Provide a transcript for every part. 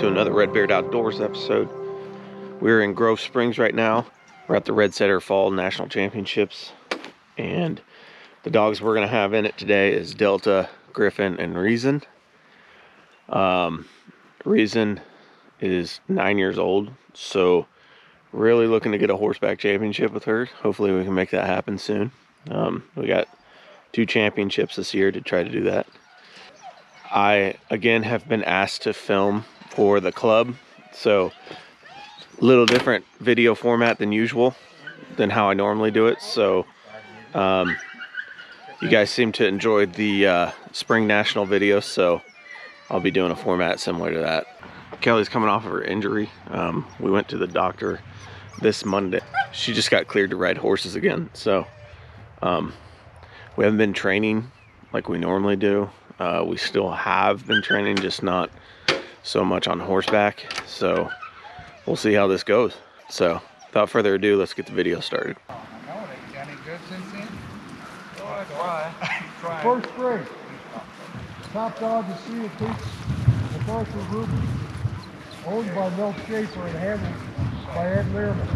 to another Red Beard Outdoors episode. We're in Grove Springs right now. We're at the Red Setter Fall National Championships, and the dogs we're going to have in it today is Delta, Griffin, and Reason. Reason is 9 years old, so really looking to get a horseback championship with her. Hopefully we can make that happen soon. We got two championships this year to try to do that. I again have been asked to film for the club, so a little different video format than usual, than how I normally do it. So you guys seem to enjoy the Spring National video, so I'll be doing a format similar to that. Kelly's coming off of her injury. We went to the doctor this Monday. She just got cleared to ride horses again, so we haven't been training like we normally do. We still have been training, just not so much on horseback, so we'll see how this goes. So without further ado, let's get the video started. Oh, no, it ain't got any good since then. Oh, try. First grade. Top dog to see it teach the partial group, owned by Mel Schaefer and handled by Ed Lerman.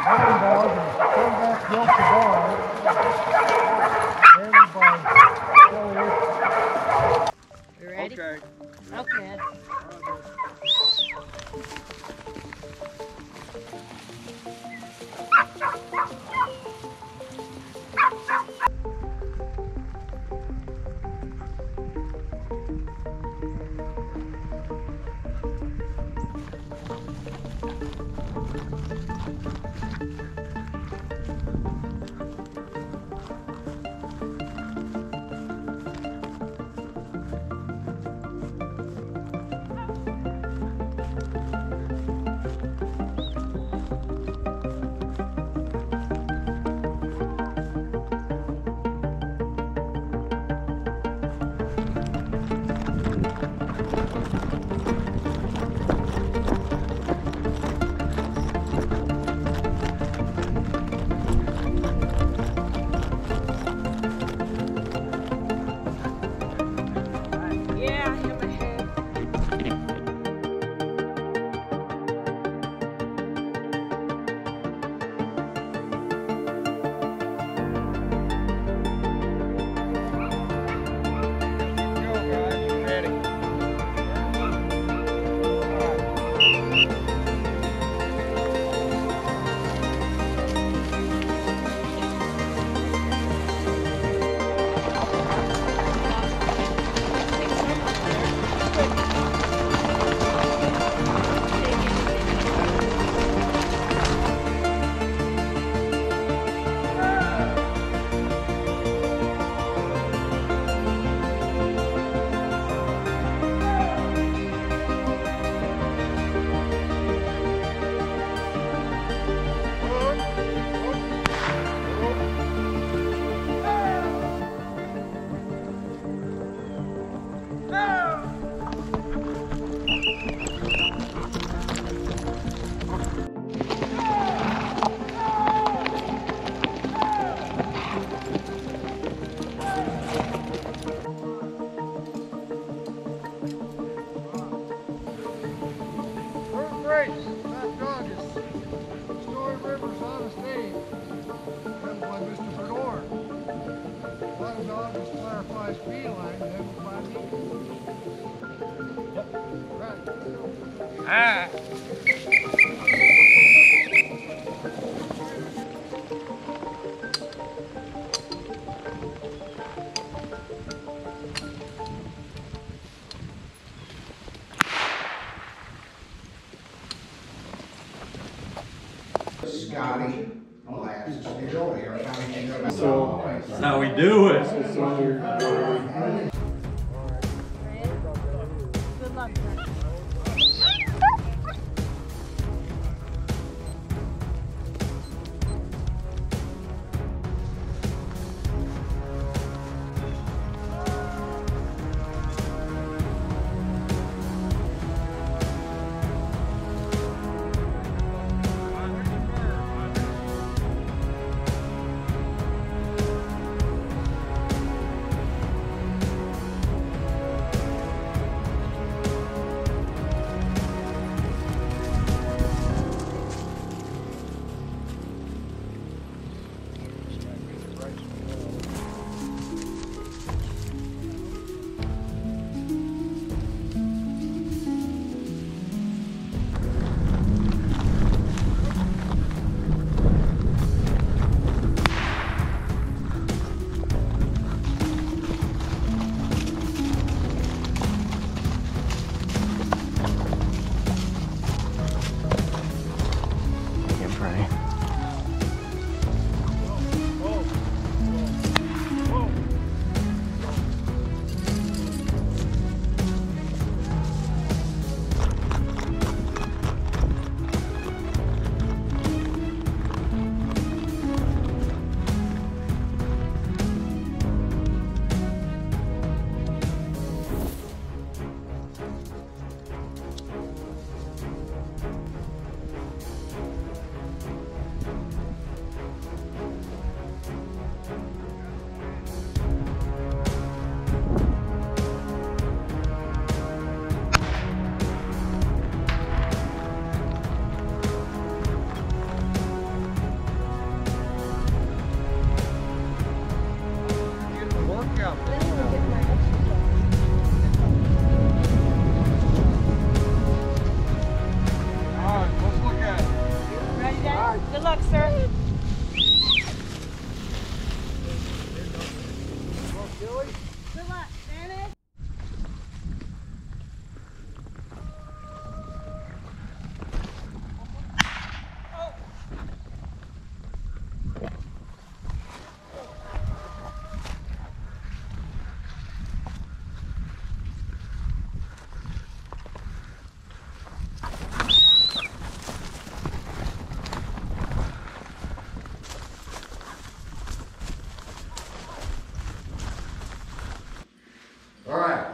Second dog is comeback Delta Griffin, handled by... You ready? Okay. Okay. Firefly Speed of Light, right. Ah. Scotty, last deal here. So that's how we do it. Good luck. far. Good luck, sir. Good luck, Dennis. Oh.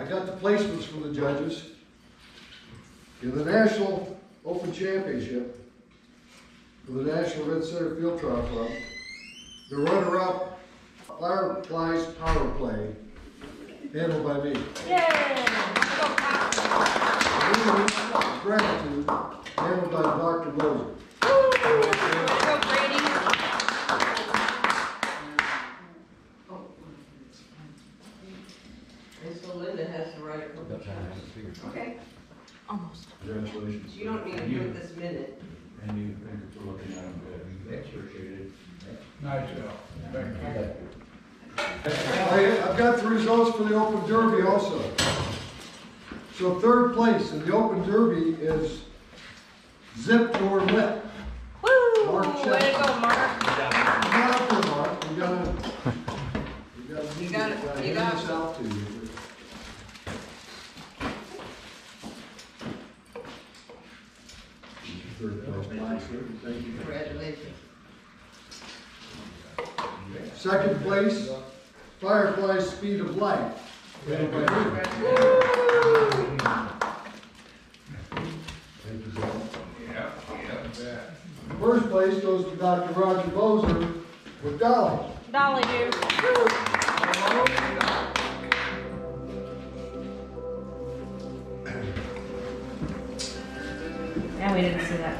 Got the placements from the judges in the National Open Championship for the National Red Setter Field Trial Club. The runner-up, Fireflies Power Play, handled by me. Yay! Gratitude, handled by Dr. Moser. Okay. Almost. Congratulations. You don't need to do it this minute. And you thank you for looking at them good. Appreciated. Nice job. Thank you. I've got the results for the Open Derby also. So third place in the Open Derby is Zip Lip. Woo! Mark Way to go, Mark. You got it, Mark. You got it. Thank you. Congratulations. Second place, Firefly Speed of Light. Thank you. First place goes to Dr. Roger Bowser with Dolly. Dolly, dude. Yeah, we didn't see that.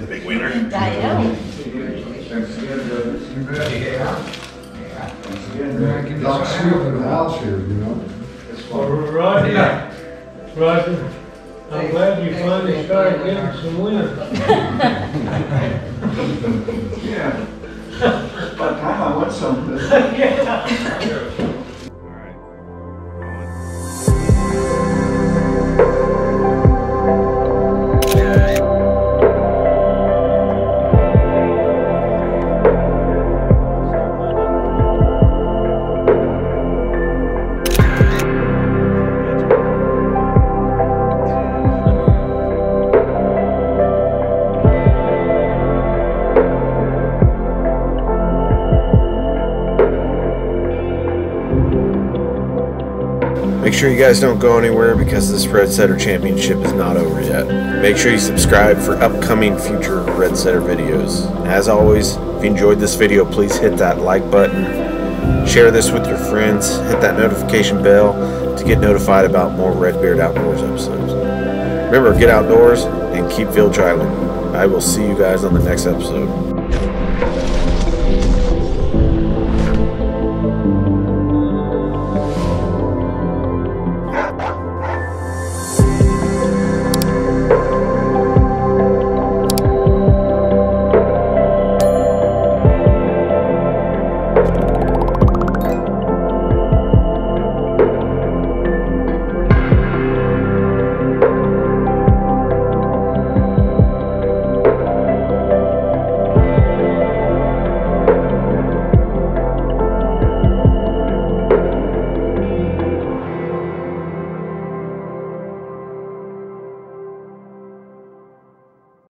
The big winner. I know. Doc Schaefer in the house here, you know. All right. Yeah. Roger, I'm glad you finally started getting some winners. Yeah. By the time I won something. Yeah. Make sure you guys don't go anywhere because this Red Setter Championship is not over yet. Make sure you subscribe for upcoming future Red Setter videos. As always, if you enjoyed this video, please hit that like button, share this with your friends, hit that notification bell to get notified about more Red Beard Outdoors episodes. Remember, get outdoors and keep field trialing. I will see you guys on the next episode.